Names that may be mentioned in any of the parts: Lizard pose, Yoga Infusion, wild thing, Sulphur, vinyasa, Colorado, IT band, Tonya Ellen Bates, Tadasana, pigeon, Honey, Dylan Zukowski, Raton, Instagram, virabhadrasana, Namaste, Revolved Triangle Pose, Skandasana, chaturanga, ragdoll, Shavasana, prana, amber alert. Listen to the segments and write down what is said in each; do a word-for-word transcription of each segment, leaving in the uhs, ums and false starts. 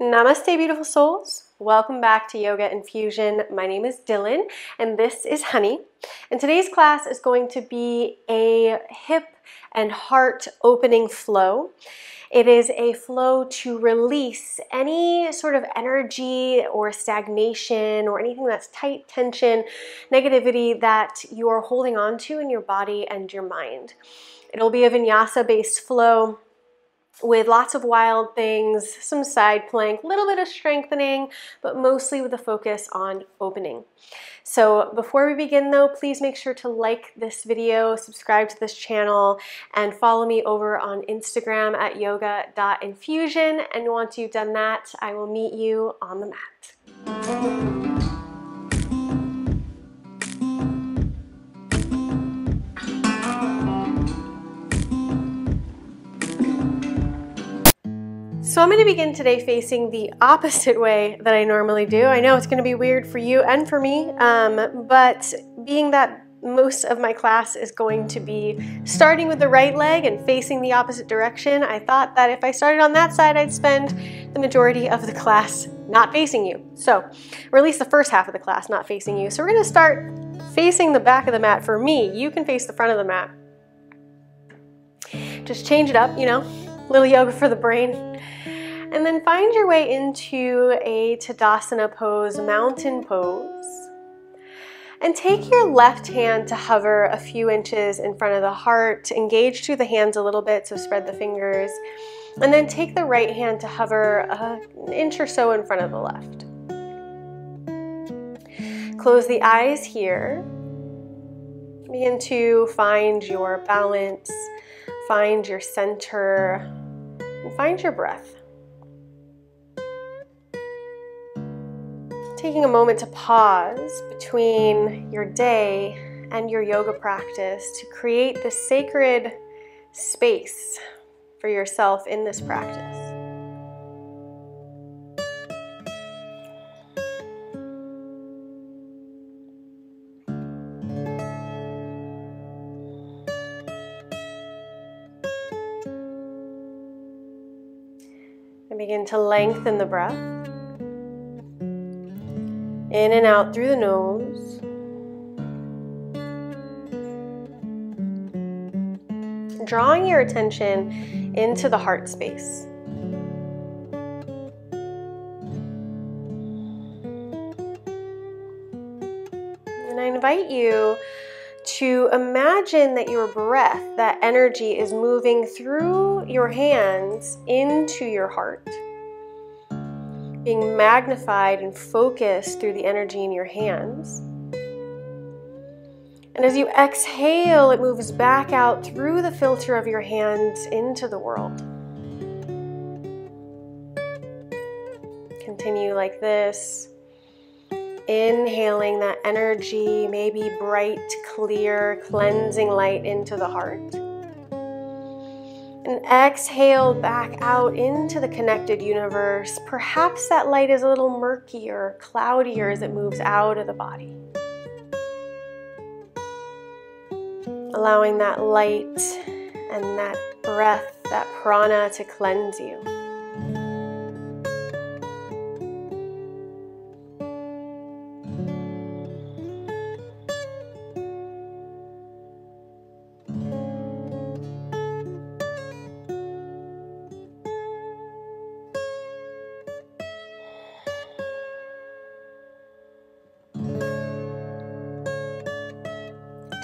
Namaste, beautiful souls. Welcome back to Yoga Infusion. My name is Dylan and this is Honey. And today's class is going to be a hip and heart opening flow. It is a flow to release any sort of energy or stagnation or anything that's tight, tension, negativity that you're holding on to in your body and your mind. It'll be a vinyasa-based flow with lots of wild things, some side plank, a little bit of strengthening, but mostly with a focus on opening. So before we begin though, please make sure to like this video, subscribe to this channel, and follow me over on Instagram at yoga dot infusion. And once you've done that, I will meet you on the mat. So I'm going to begin today facing the opposite way that I normally do. I know it's going to be weird for you and for me, um, but being that most of my class is going to be starting with the right leg and facing the opposite direction, I thought that if I started on that side, I'd spend the majority of the class not facing you. So, or at least the first half of the class not facing you. So we're going to start facing the back of the mat for me. You can face the front of the mat. Just change it up, you know, little yoga for the brain. And then find your way into a Tadasana pose, mountain pose. And take your left hand to hover a few inches in front of the heart. Engage through the hands a little bit, so spread the fingers. And then take the right hand to hover an inch or so in front of the left. Close the eyes here. Begin to find your balance, find your center, and find your breath. Taking a moment to pause between your day and your yoga practice to create the sacred space for yourself in this practice. And begin to lengthen the breath. In and out through the nose. Drawing your attention into the heart space. And I invite you to imagine that your breath, that energy, is moving through your hands into your heart, being magnified and focused through the energy in your hands. And as you exhale, it moves back out through the filter of your hands into the world. Continue like this, inhaling that energy, maybe bright, clear, cleansing light into the heart. And exhale back out into the connected universe. Perhaps that light is a little murkier, cloudier as it moves out of the body. Allowing that light and that breath, that prana, to cleanse you.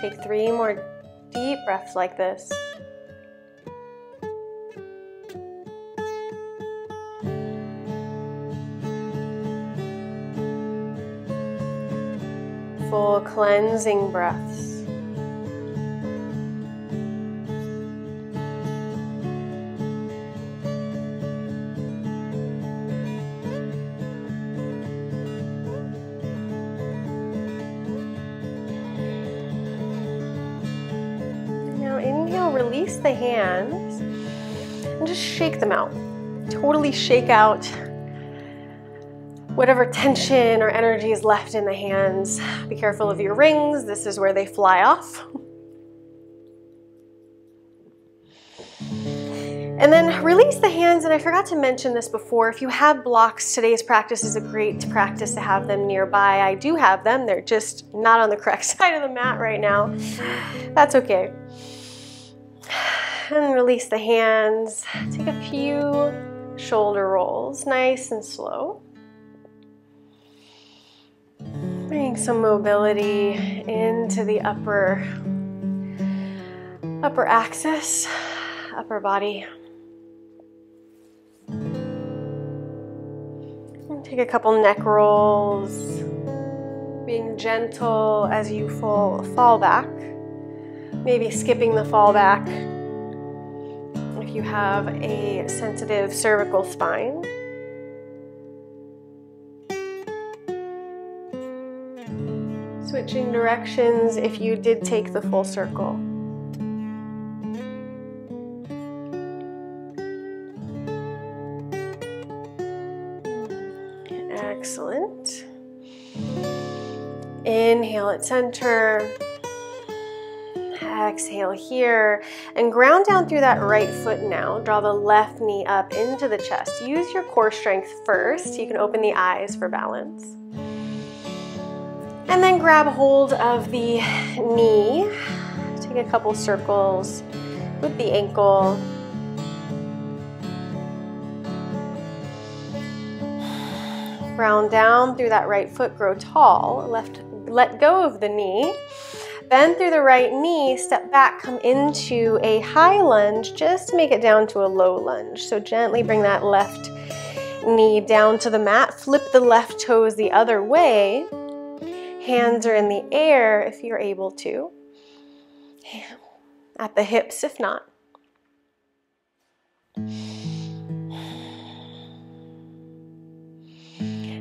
Take three more deep breaths like this. Full cleansing breaths. Release the hands and just shake them out. Totally shake out whatever tension or energy is left in the hands. Be careful of your rings. This is where they fly off. And then release the hands, and I forgot to mention this before, if you have blocks, today's practice is a great practice to have them nearby. I do have them, they're just not on the correct side of the mat right now. That's okay. And release the hands. Take a few shoulder rolls, nice and slow. Bring some mobility into the upper, upper axis, upper body. Take a couple neck rolls, being gentle as you fall, fall back, maybe skipping the fall back if you have a sensitive cervical spine. Switching directions if you did take the full circle. Excellent. Inhale at center. Exhale here. And ground down through that right foot now. Draw the left knee up into the chest. Use your core strength first. You can open the eyes for balance. And then grab hold of the knee. Take a couple circles with the ankle. Round down through that right foot, grow tall, left, let go of the knee, bend through the right knee, step back, come into a high lunge, just make it down to a low lunge. So gently bring that left knee down to the mat, flip the left toes the other way, hands are in the air if you're able to, at the hips if not.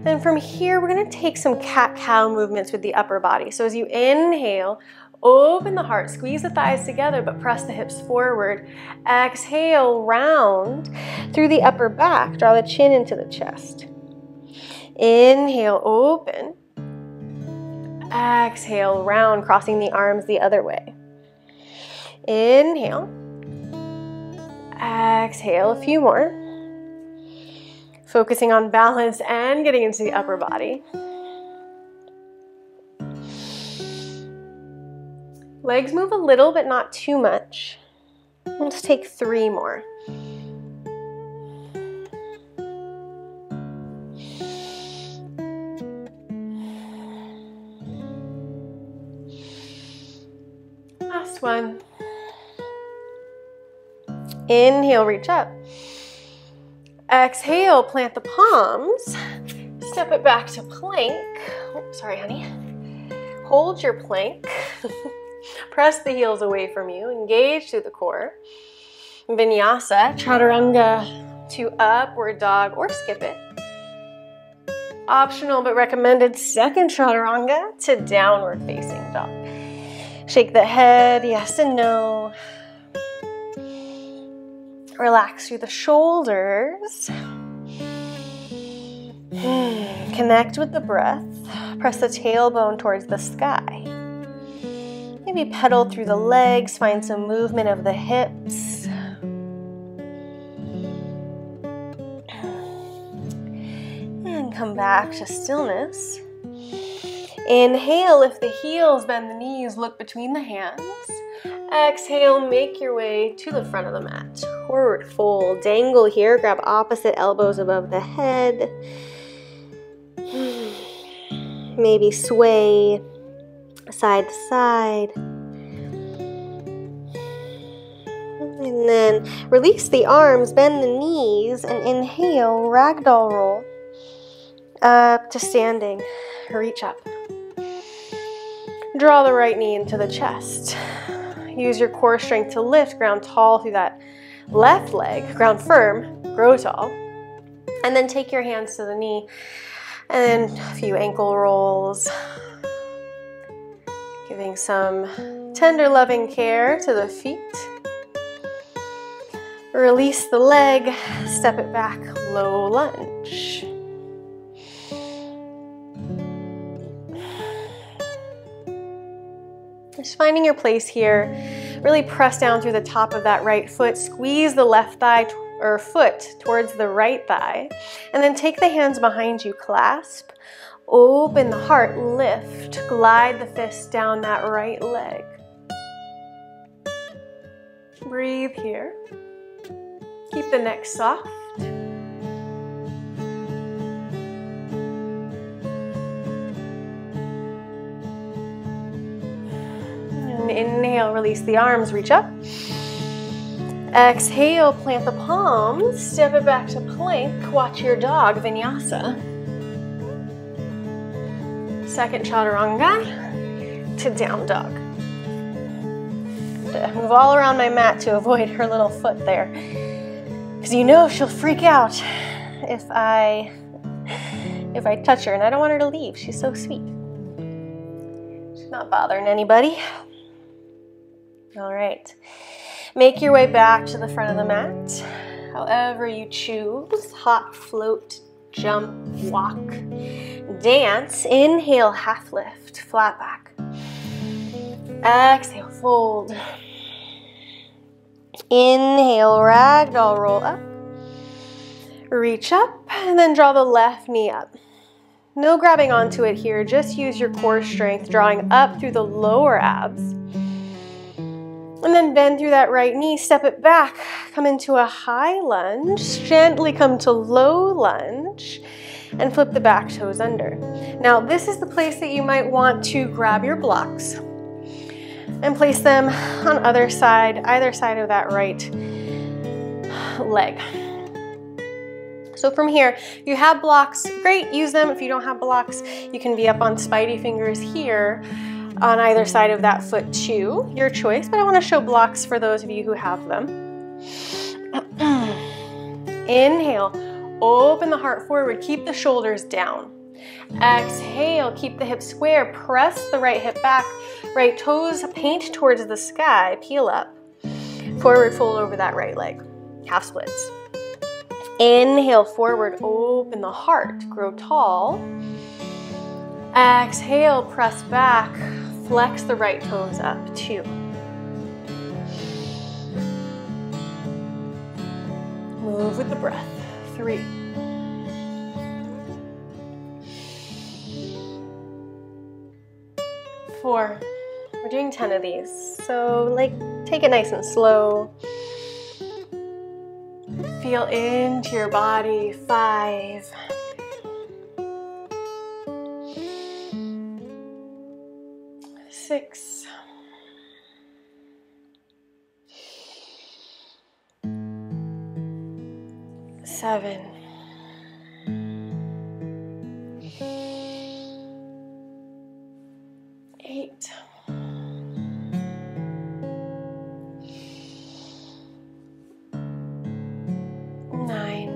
And from here, we're gonna take some cat-cow movements with the upper body. So as you inhale, open the heart, squeeze the thighs together, but press the hips forward. Exhale, round through the upper back, draw the chin into the chest. Inhale, open. Exhale, round, crossing the arms the other way. Inhale. Exhale, a few more. Focusing on balance and getting into the upper body. Legs move a little, but not too much. We'll just take three more. Last one. Inhale, reach up. Exhale, plant the palms, step it back to plank. Oh, sorry, honey. Hold your plank. Press the heels away from you. Engage through the core. Vinyasa, chaturanga to upward dog or skip it. Optional but recommended second chaturanga to downward facing dog. Shake the head, yes and no. Relax through the shoulders. Connect with the breath. Press the tailbone towards the sky. Maybe pedal through the legs. Find some movement of the hips. And come back to stillness. Inhale, lift the heels, bend the knees, look between the hands. Exhale, make your way to the front of the mat. Forward fold, dangle here, grab opposite elbows above the head. Maybe sway side to side. And then release the arms, bend the knees, and inhale, ragdoll roll. Up to standing, reach up. Draw the right knee into the chest. Use your core strength to lift, ground tall through that left leg, ground firm, grow tall, and then take your hands to the knee, and then a few ankle rolls, giving some tender loving care to the feet. Release the leg, step it back, low lunge. Just finding your place here, Really press down through the top of that right foot, squeeze the left thigh or foot towards the right thigh, and then take the hands behind you, clasp, open the heart, lift, glide the fist down that right leg. Breathe here. Keep the neck soft. And inhale, release the arms, reach up. Exhale, plant the palms, step it back to plank, watch your dog, vinyasa. Second chaturanga to down dog. Move all around my mat to avoid her little foot there, because you know she'll freak out if I if I touch her, and I don't want her to leave. She's so sweet. She's not bothering anybody. All right. Make your way back to the front of the mat, however you choose. Hop, float, jump, walk, dance. Inhale, half lift, flat back. Exhale, fold. Inhale, ragdoll, roll up. Reach up, and then draw the left knee up. No grabbing onto it here, just use your core strength, drawing up through the lower abs. And then bend through that right knee, step it back, come into a high lunge, gently come to low lunge, and flip the back toes under. Now, this is the place that you might want to grab your blocks and place them on other side, either side of that right leg. So from here, if you have blocks, great, use them. If you don't have blocks, you can be up on spidey fingers here, on either side of that foot too, your choice, but I want to show blocks for those of you who have them. Inhale, open the heart forward, keep the shoulders down. Exhale, keep the hips square, press the right hip back, right toes paint towards the sky, peel up, forward fold over that right leg, half splits. Inhale, forward, open the heart, grow tall. Exhale, press back, flex the right toes up, two. Move with the breath, three. Four. We're doing ten of these, so like take it nice and slow. Feel into your body, five. Six, seven, eight, nine,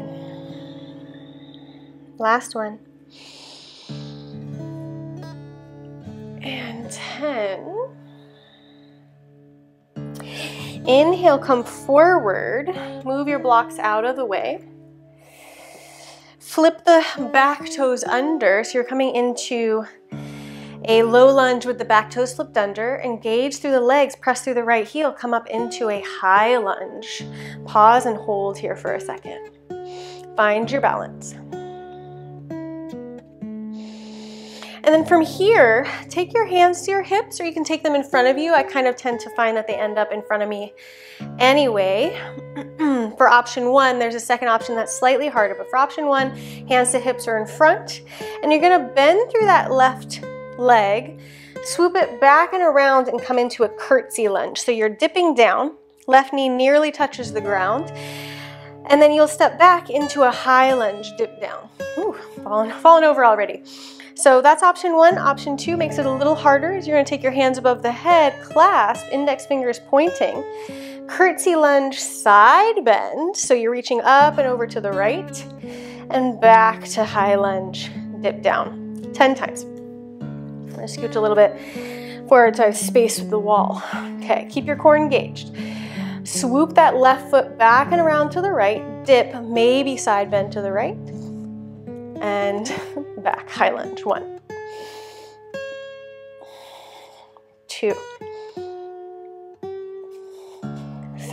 last one. ten. Inhale, come forward, move your blocks out of the way. Flip the back toes under, so you're coming into a low lunge with the back toes flipped under. Engage through the legs, press through the right heel, come up into a high lunge. Pause and hold here for a second. Find your balance. And then from here, take your hands to your hips, or you can take them in front of you. I kind of tend to find that they end up in front of me anyway. For option one, there's a second option that's slightly harder, but for option one, hands to hips are in front. And you're gonna bend through that left leg, swoop it back and around and come into a curtsy lunge. So you're dipping down, left knee nearly touches the ground. And then you'll step back into a high lunge, dip down. Ooh, falling, falling over already. So that's option one. Option two makes it a little harder, as you're gonna take your hands above the head, clasp, index fingers pointing, curtsy lunge, side bend. So you're reaching up and over to the right and back to high lunge, dip down, ten times. I'm gonna scooch a little bit forward so I have space with the wall. Okay, keep your core engaged. Swoop that left foot back and around to the right, dip, maybe side bend to the right, and back, high lunge, one, two,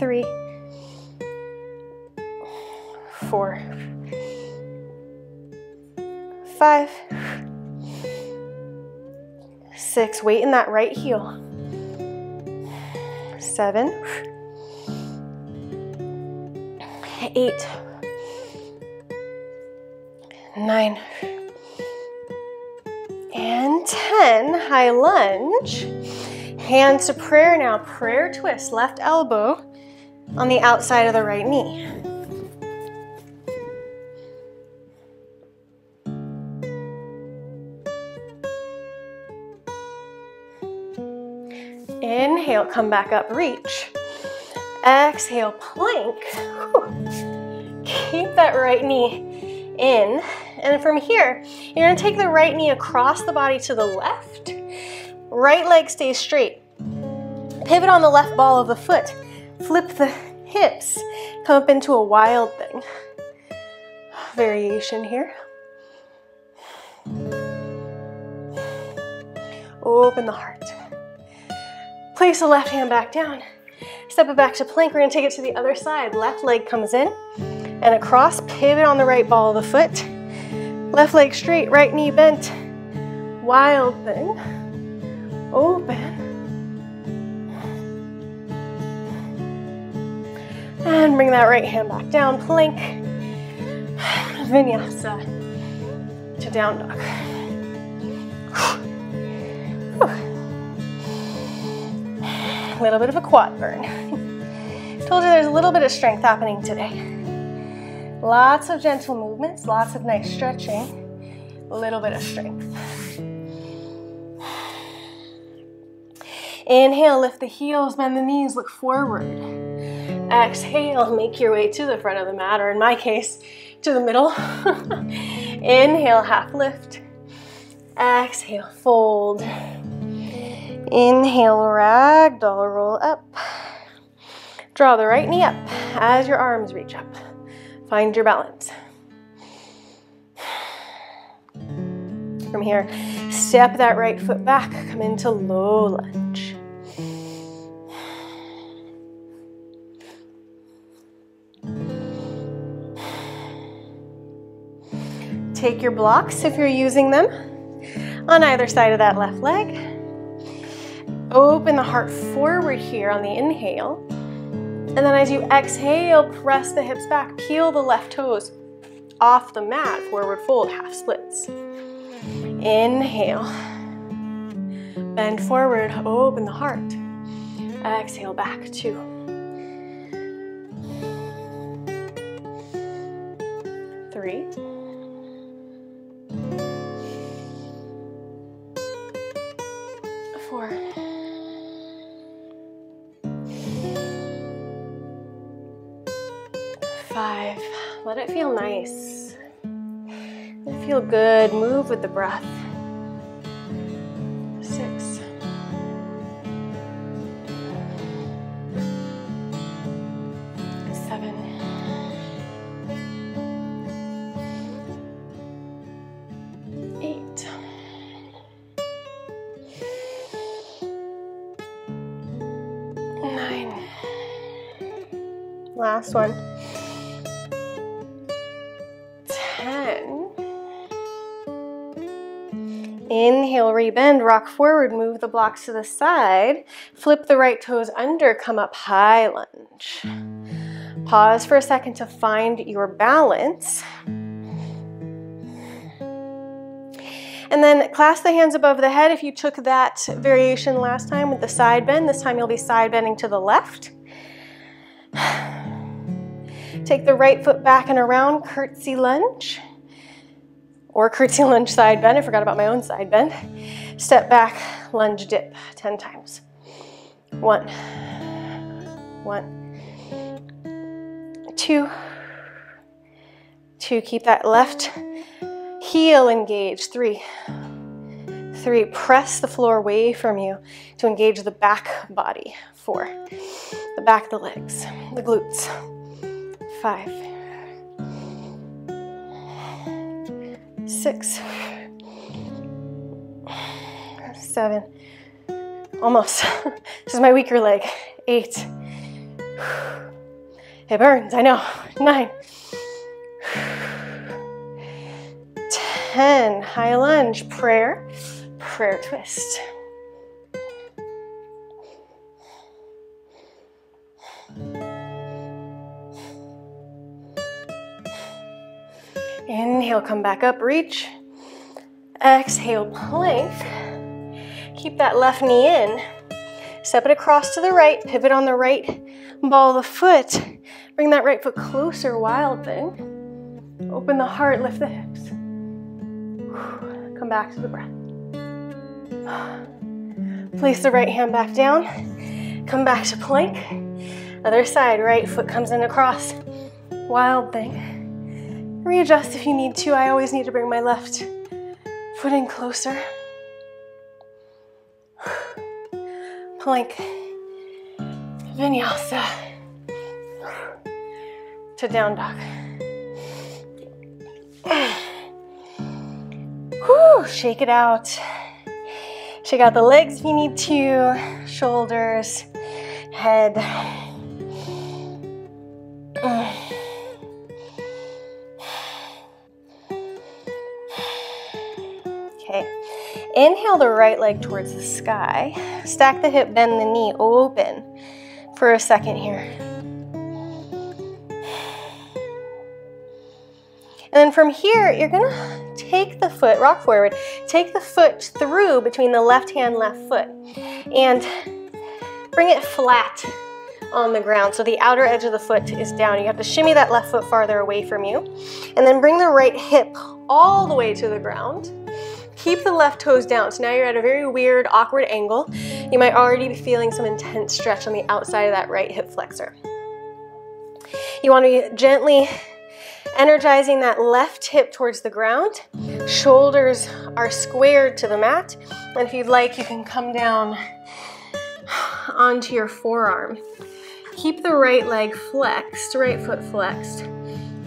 three, four, five, six, weight in that right heel, seven, eight, nine, and ten, high lunge. Hands to prayer now, prayer twist, left elbow on the outside of the right knee. Inhale, come back up, reach. Exhale, plank. Whew. Keep that right knee in. And from here, you're gonna take the right knee across the body to the left. Right leg stays straight. Pivot on the left ball of the foot. Flip the hips. Come up into a wild thing. Variation here. Open the heart. Place the left hand back down. Step it back to plank. We're gonna take it to the other side. Left leg comes in and across. Pivot on the right ball of the foot. Left leg straight, right knee bent. Wild thing. Open. And bring that right hand back down. Plank. Vinyasa to down dog. A little bit of a quad burn. Told you there's a little bit of strength happening today. Lots of gentle movements, lots of nice stretching, a little bit of strength. Inhale, lift the heels, bend the knees, look forward. Exhale, make your way to the front of the mat, or in my case, to the middle. Inhale, half lift. Exhale, fold. Inhale, ragdoll, roll up. Draw the right knee up as your arms reach up. Find your balance. From here, step that right foot back, come into low lunge. Take your blocks, if you're using them, on either side of that left leg. Open the heart forward here on the inhale. And then as you exhale, press the hips back, peel the left toes off the mat, forward fold, half splits. Inhale. Bend forward, open the heart. Exhale, back two. Three. Four. Five. Let it feel nice. Let it feel good. Move with the breath. Six. Seven. Eight. Nine. Last one. Ten. Inhale, rebend, rock forward, move the blocks to the side, flip the right toes under, come up high lunge. Pause for a second to find your balance. And then clasp the hands above the head. If you took that variation last time with the side bend, this time you'll be side bending to the left. Take the right foot back and around, curtsy lunge. Or curtsy lunge side bend. I forgot about my own side bend. Step back, lunge dip, ten times. One, one, two, two. Keep that left heel engaged. Three, three. Press the floor away from you to engage the back body. Four, the back, the legs, the glutes. Five. Six, seven, almost. This is my weaker leg. Eight, It burns, I know. Nine. ten, high lunge, prayer, prayer twist. Inhale, come back up, reach. Exhale, plank. Keep that left knee in. Step it across to the right, pivot on the right ball of the foot. Bring that right foot closer, wild thing. Open the heart, lift the hips. Come back to the breath. Place the right hand back down. Come back to plank. Other side, right foot comes in across. Wild thing. Readjust if you need to. I always need to bring my left foot in closer. Plank. Vinyasa. To down dog. Whew, shake it out. Shake out the legs if you need to. Shoulders. Head. Okay. Inhale the right leg towards the sky. Stack the hip, bend the knee, open for a second here. And then from here, you're gonna take the foot, rock forward, take the foot through between the left hand, left foot, and bring it flat on the ground. So the outer edge of the foot is down. You have to shimmy that left foot farther away from you. And then bring the right hip all the way to the ground. Keep the left toes down. So now you're at a very weird, awkward angle. You might already be feeling some intense stretch on the outside of that right hip flexor. You want to be gently energizing that left hip towards the ground. Shoulders are squared to the mat. And if you'd like, you can come down onto your forearm. Keep the right leg flexed, right foot flexed,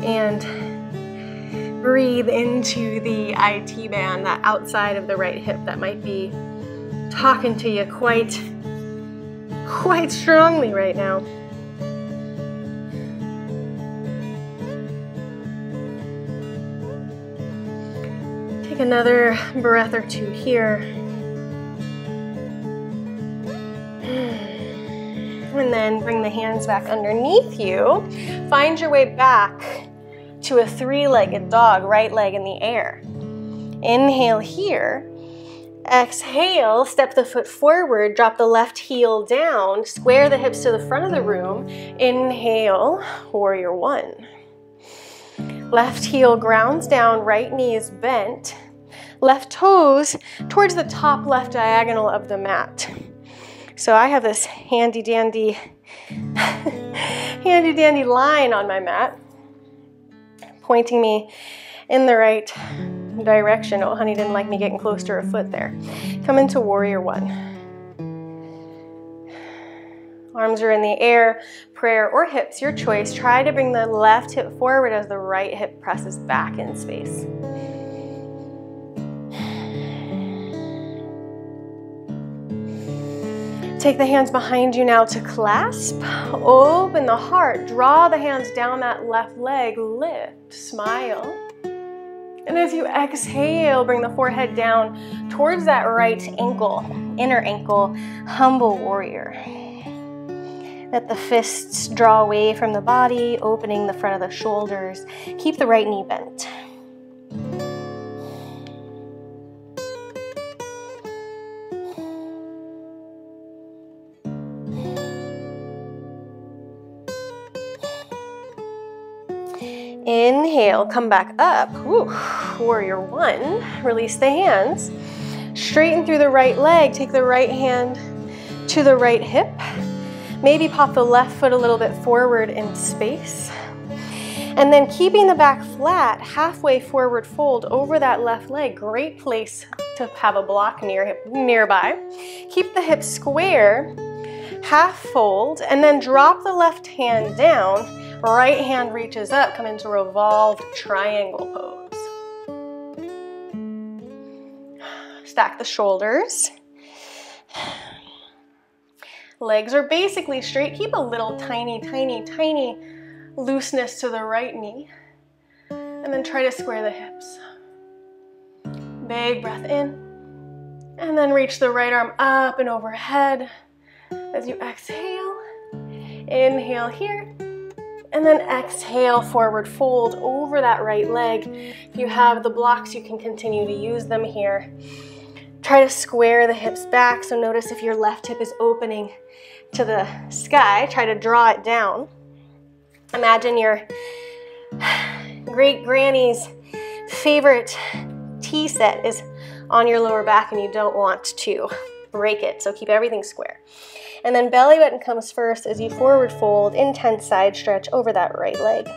and breathe into the I T band, that outside of the right hip that might be talking to you quite, quite strongly right now. Take another breath or two here. And then bring the hands back underneath you. Find your way back to a three-legged dog, right leg in the air. Inhale here. Exhale, step the foot forward, drop the left heel down, square the hips to the front of the room. Inhale, warrior one. Left heel grounds down, right knee is bent. Left toes towards the top left diagonal of the mat. So I have this handy dandy, handy dandy line on my mat, pointing me in the right direction. Oh, honey didn't like me getting close to her foot there. Come into warrior one. Arms are in the air, prayer or hips, your choice. Try to bring the left hip forward as the right hip presses back in space. Take the hands behind you now to clasp. Open the heart. Draw the hands down that left leg. Lift. Smile. And as you exhale, bring the forehead down towards that right ankle, inner ankle, humble warrior. Let the fists draw away from the body, opening the front of the shoulders. Keep the right knee bent. Inhale, come back up. Woo. Warrior one. Release the hands. Straighten through the right leg. Take the right hand to the right hip. Maybe pop the left foot a little bit forward in space. And then keeping the back flat, halfway forward fold over that left leg. Great place to have a block near hip, nearby. Keep the hips square, half fold, and then drop the left hand down. Right hand reaches up, come into Revolved Triangle Pose. Stack the shoulders. Legs are basically straight. Keep a little tiny, tiny, tiny looseness to the right knee. And then try to square the hips. Big breath in. And then reach the right arm up and overhead as you exhale. Inhale here. And then exhale, forward fold over that right leg. If you have the blocks, you can continue to use them here. Try to square the hips back. So notice if your left hip is opening to the sky, try to draw it down. Imagine your great granny's favorite tea set is on your lower back and you don't want to break it. So keep everything square. And then belly button comes first as you forward fold, intense side stretch over that right leg.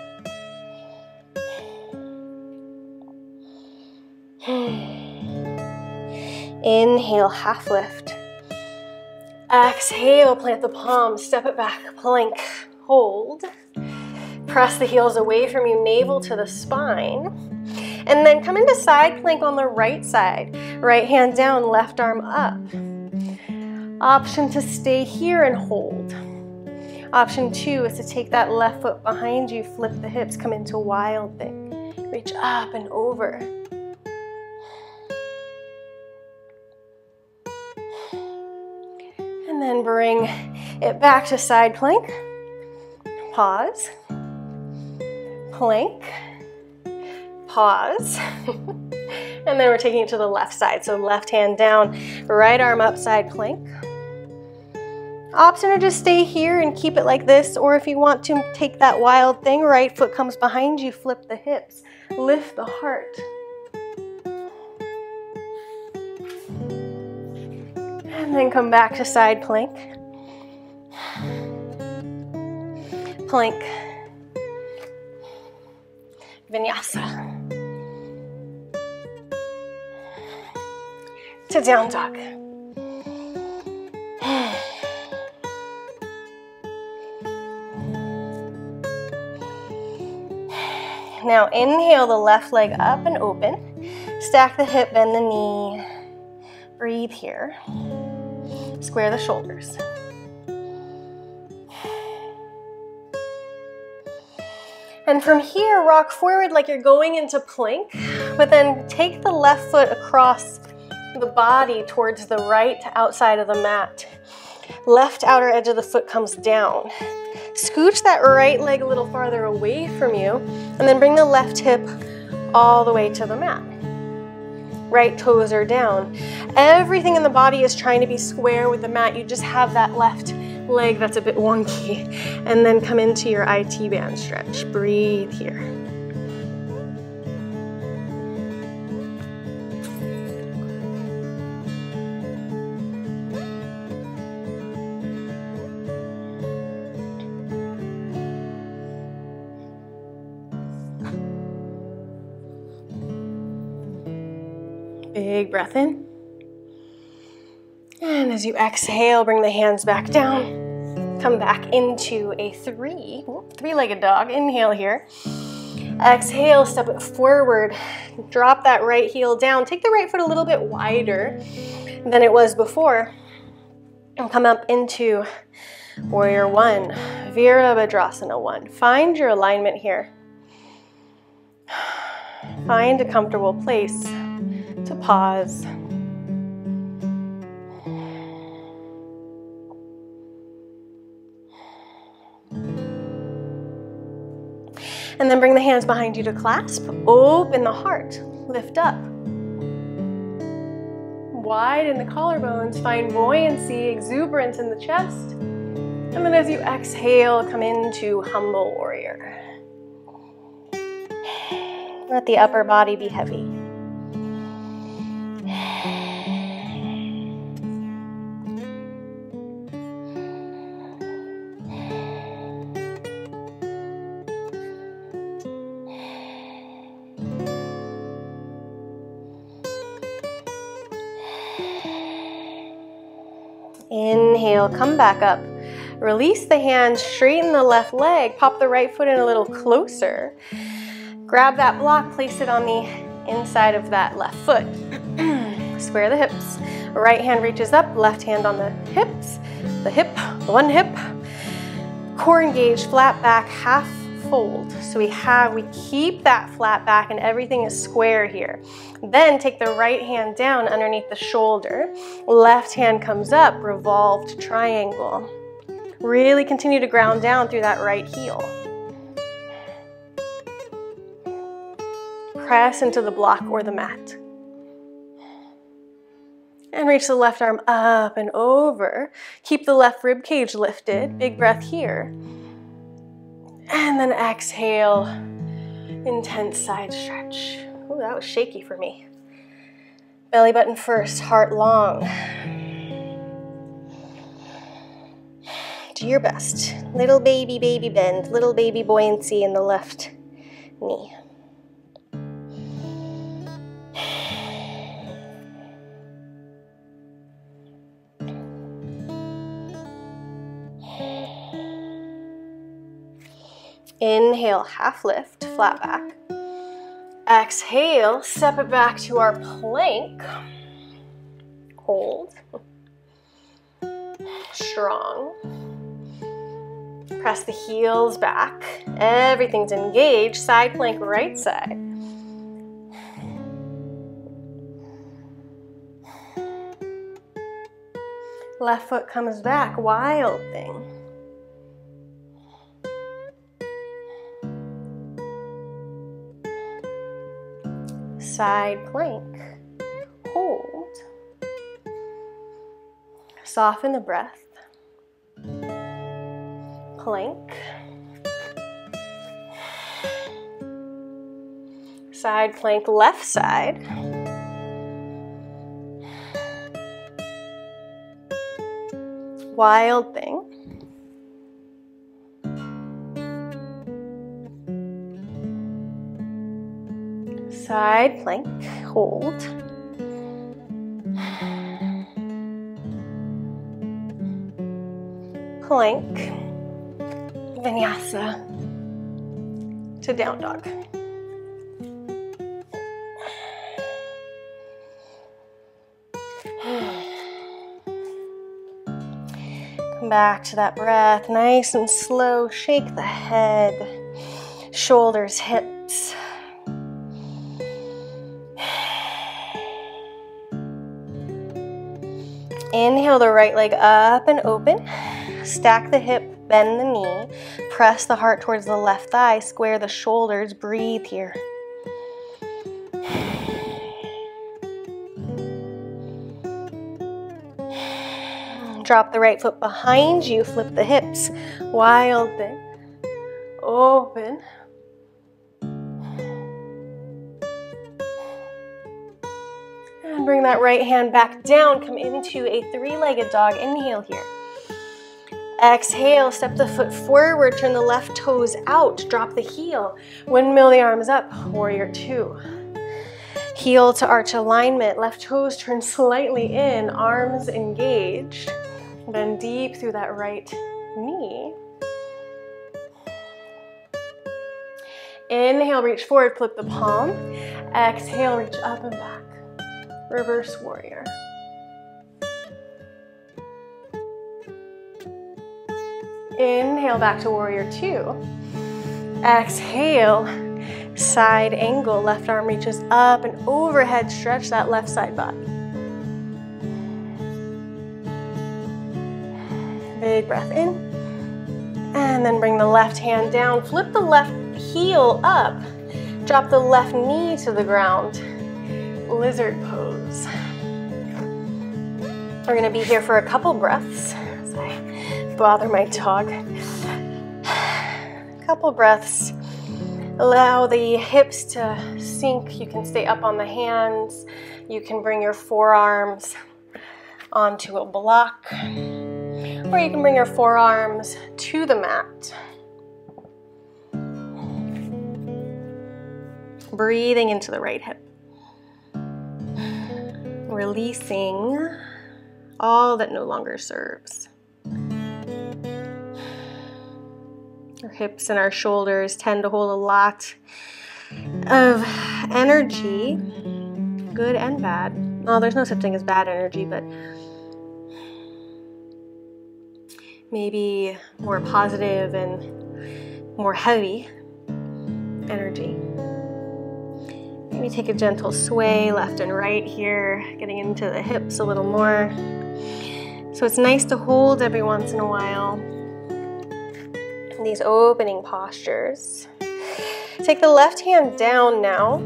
Inhale, half lift. Exhale, plant the palms, step it back, plank, hold. Press the heels away from you, navel to the spine. And then come into side plank on the right side. Right hand down, left arm up. Option to stay here and hold. Option two is to take that left foot behind you, flip the hips, come into wild thing. Reach up and over. And then bring it back to side plank. Pause. Plank. Pause. And then we're taking it to the left side. So left hand down, right arm up, side plank. Option to just stay here and keep it like this, or if you want to take that wild thing, right foot comes behind you, flip the hips, lift the heart. And then come back to side plank. Plank. Vinyasa. To down dog. Now inhale the left leg up and open. Stack the hip, bend the knee. Breathe here. Square the shoulders. And from here, rock forward like you're going into plank, but then take the left foot across the body towards the right outside of the mat. Left outer edge of the foot comes down. Scooch that right leg a little farther away from you and then bring the left hip all the way to the mat. Right toes are down. Everything in the body is trying to be square with the mat. You just have that left leg that's a bit wonky. And then come into your I T band stretch. Breathe here. Big breath in. And as you exhale, bring the hands back down. Come back into a three, three-legged dog. Inhale here. Exhale, step it forward. Drop that right heel down. Take the right foot a little bit wider than it was before. And come up into warrior one, virabhadrasana one. Find your alignment here. Find a comfortable place to pause. And then bring the hands behind you to clasp. Open the heart. Lift up. Widen the collarbones. Find buoyancy, exuberance in the chest. And then as you exhale, come into humble warrior. Let the upper body be heavy. Inhale, come back up. Release the hands, straighten the left leg, pop the right foot in a little closer. Grab that block, place it on the inside of that left foot. Square the hips. Right hand reaches up, left hand on the hips, the hip, one hip. Core engaged, flat back, half fold. So we have, we keep that flat back and everything is square here. Then take the right hand down underneath the shoulder. Left hand comes up, revolved triangle. Really continue to ground down through that right heel. Press into the block or the mat. And reach the left arm up and over. Keep the left rib cage lifted. Big breath here. And then exhale. Intense side stretch. Ooh, that was shaky for me. Belly button first, heart long. Do your best. Little baby, baby bend. Little baby buoyancy in the left knee. Inhale, half lift, flat back. Exhale, step it back to our plank. Hold. Strong. Press the heels back. Everything's engaged. Side plank, right side. Left foot comes back, wild thing. Side plank, hold, soften the breath, plank, side plank, left side, wild thing, side plank, hold. Plank, vinyasa to down dog. Come back to that breath, nice and slow. Shake the head, shoulders, hips. Inhale the right leg up and open, stack the hip, bend the knee, press the heart towards the left thigh, square the shoulders, breathe here. Drop the right foot behind you, flip the hips, wild thing, open. Bring that right hand back down, come into a three-legged dog. Inhale here. Exhale, step the foot forward, turn the left toes out, drop the heel, windmill the arms up, warrior two. Heel to arch alignment, left toes turn slightly in, arms engaged. Bend deep through that right knee. Inhale, reach forward, flip the palm. Exhale, reach up and back. Reverse warrior. Inhale back to warrior two. Exhale, side angle. Left arm reaches up and overhead, stretch that left side body. Big breath in. And then bring the left hand down. Flip the left heel up. Drop the left knee to the ground. Lizard pose. We're gonna be here for a couple breaths. Sorry, bother my dog. Couple breaths. Allow the hips to sink. You can stay up on the hands. You can bring your forearms onto a block, or you can bring your forearms to the mat. Breathing into the right hip. Releasing all that no longer serves. Our hips and our shoulders tend to hold a lot of energy, good and bad. Well, there's no such thing as bad energy, but maybe more positive and more heavy. energy. Maybe take a gentle sway left and right here, getting into the hips a little more. So it's nice to hold every once in a while these opening postures. Take the left hand down now.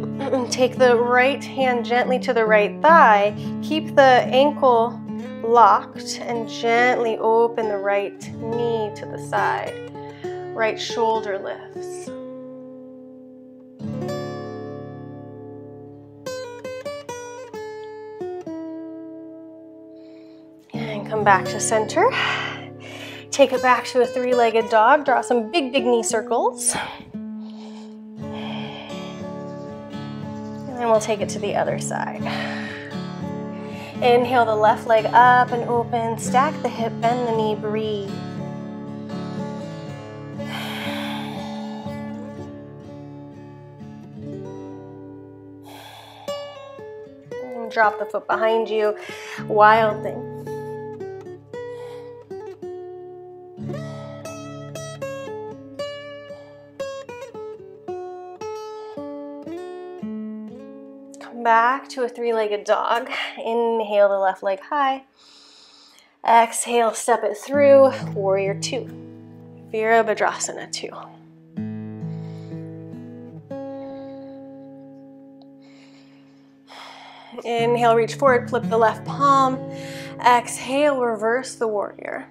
Take the right hand gently to the right thigh. Keep the ankle locked and gently open the right knee to the side. Right shoulder lifts. And come back to center. Take it back to a three-legged dog. Draw some big, big knee circles. And we'll take it to the other side. Inhale the left leg up and open. Stack the hip, bend the knee, breathe. And drop the foot behind you. Wild thing. Back to a three-legged dog. Inhale the left leg high. Exhale, step it through. Warrior two. Virabhadrasana two. Inhale, reach forward, flip the left palm. Exhale, reverse the warrior.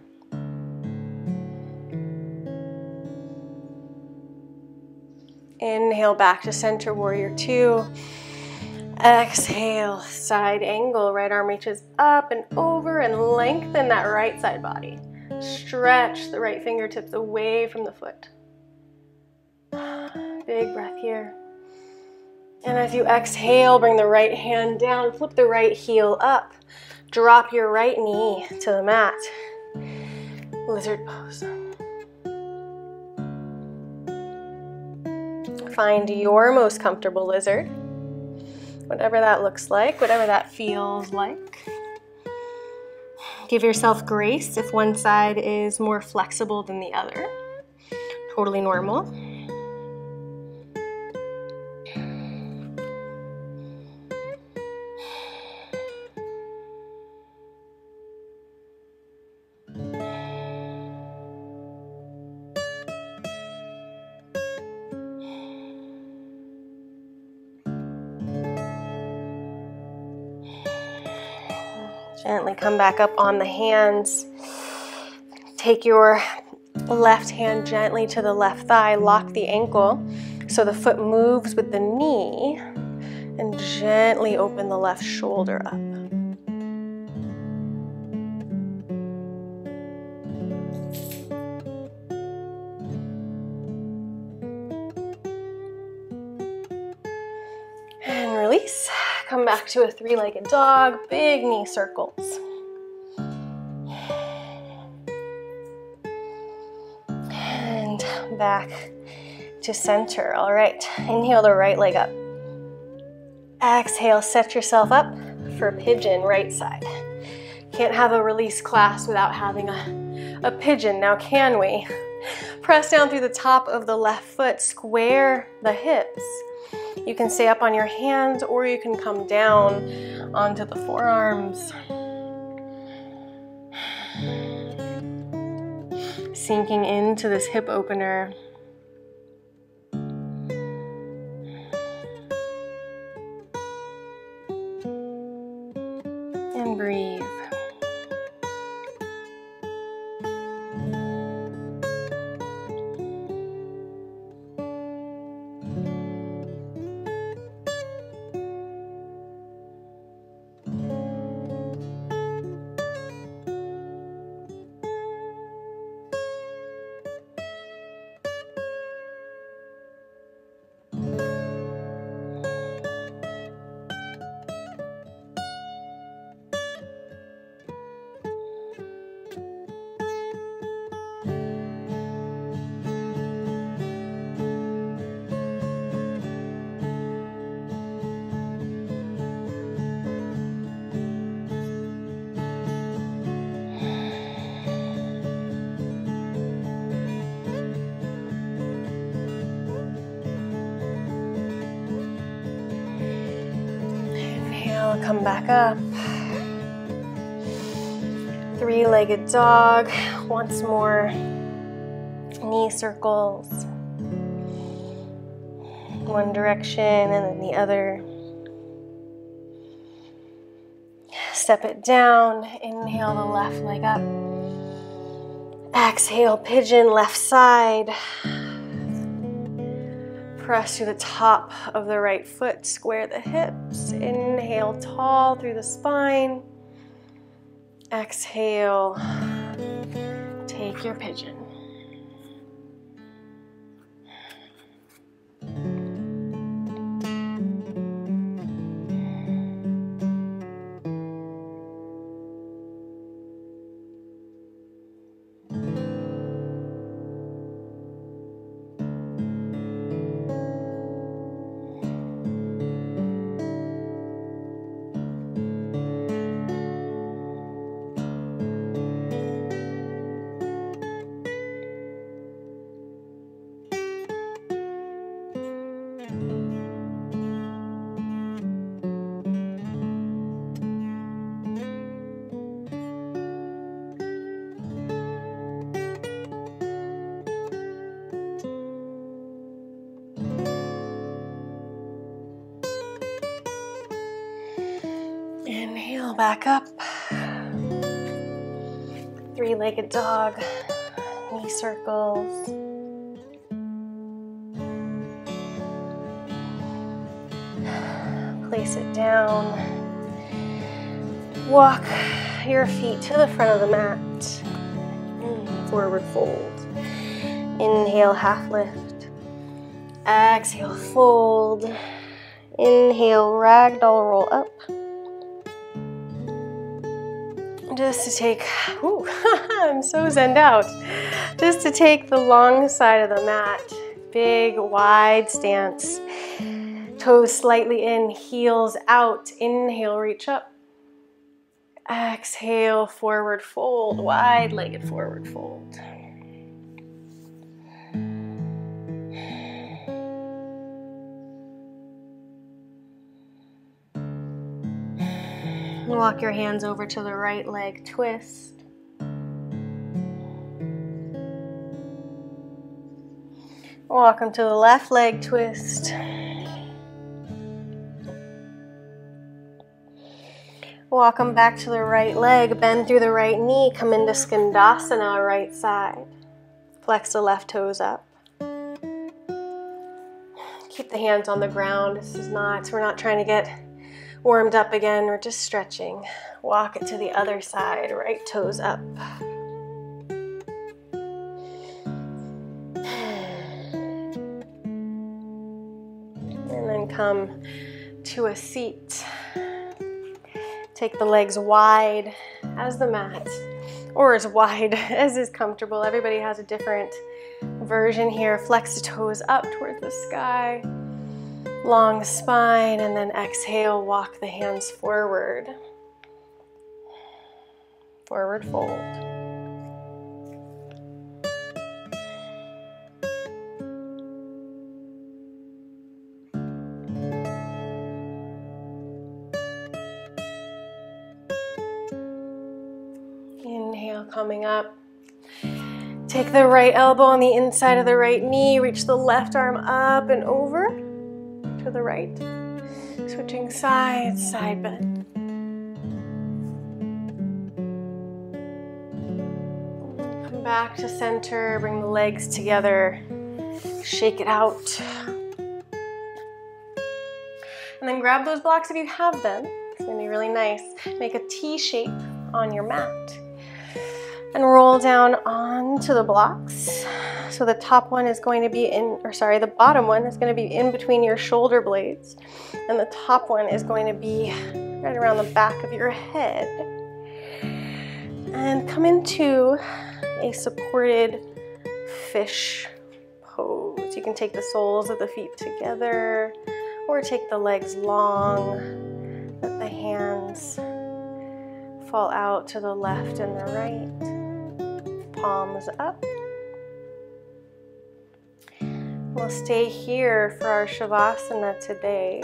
Inhale, back to center, warrior two. Exhale, side angle, right arm reaches up and over and lengthen that right side body. Stretch the right fingertips away from the foot. Big breath here. And as you exhale, bring the right hand down, flip the right heel up. Drop your right knee to the mat. Lizard pose. Find your most comfortable lizard. Whatever that looks like, whatever that feels like. Give yourself grace if one side is more flexible than the other. Totally normal. Gently come back up on the hands. Take your left hand gently to the left thigh. Lock the ankle so the foot moves with the knee and gently open the left shoulder up. And release. Come back to a three-legged dog, big knee circles. And back to center. All right, inhale the right leg up. Exhale, set yourself up for pigeon, right side. Can't have a release class without having a, a pigeon, now can we? Press down through the top of the left foot, square the hips. You can stay up on your hands or you can come down onto the forearms. Sinking into this hip opener. And breathe. Exhale, come back up. Three-legged dog. Once more. Knee circles. One direction and then the other. Step it down. Inhale the left leg up. Exhale, pigeon, left side. Press through the top of the right foot, square the hips. Inhale, tall through the spine. Exhale, take your pigeon. Back up, three-legged dog, knee circles, place it down, walk your feet to the front of the mat, forward fold, inhale half lift, exhale fold, inhale ragdoll roll up. Just to take, ooh, I'm so zenned out. Just to take the long side of the mat, big wide stance. Toes slightly in, heels out. Inhale, reach up. Exhale, forward fold, wide-legged forward fold. Walk your hands over to the right leg, twist. Walk them to the left leg, twist. Walk them back to the right leg, bend through the right knee, come into Skandasana, right side. Flex the left toes up. Keep the hands on the ground. This is not, we're not trying to get warmed up again, we're just stretching. Walk it to the other side, right toes up. And then come to a seat. Take the legs wide as the mat, or as wide as is comfortable. Everybody has a different version here. Flex the toes up towards the sky. Long spine, and then exhale, walk the hands forward. Forward fold. Inhale, coming up. Take the right elbow on the inside of the right knee, reach the left arm up and over. To the right, switching sides, side bend. Come back to center, bring the legs together, shake it out. And then grab those blocks if you have them, it's gonna be really nice. Make a T shape on your mat and roll down onto the blocks. So the top one is going to be in, or sorry, the bottom one is going to be in between your shoulder blades, and the top one is going to be right around the back of your head. And come into a supported fish pose. You can take the soles of the feet together, or take the legs long. Let the hands fall out to the left and the right. Palms up. We'll stay here for our Shavasana today.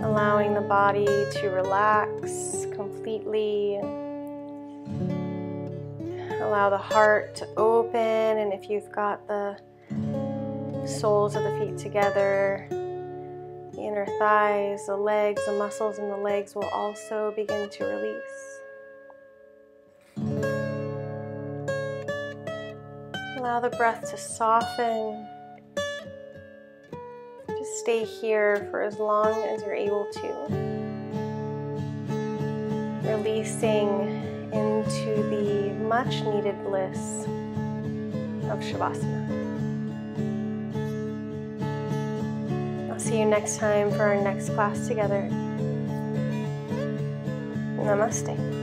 allowing the body to relax completely. Allow the heart to open, and if you've got the soles of the feet together, the inner thighs, the legs, the muscles in the legs will also begin to release. Allow the breath to soften. Just stay here for as long as you're able to, releasing into the much needed bliss of Shavasana. I'll see you next time for our next class together. Namaste.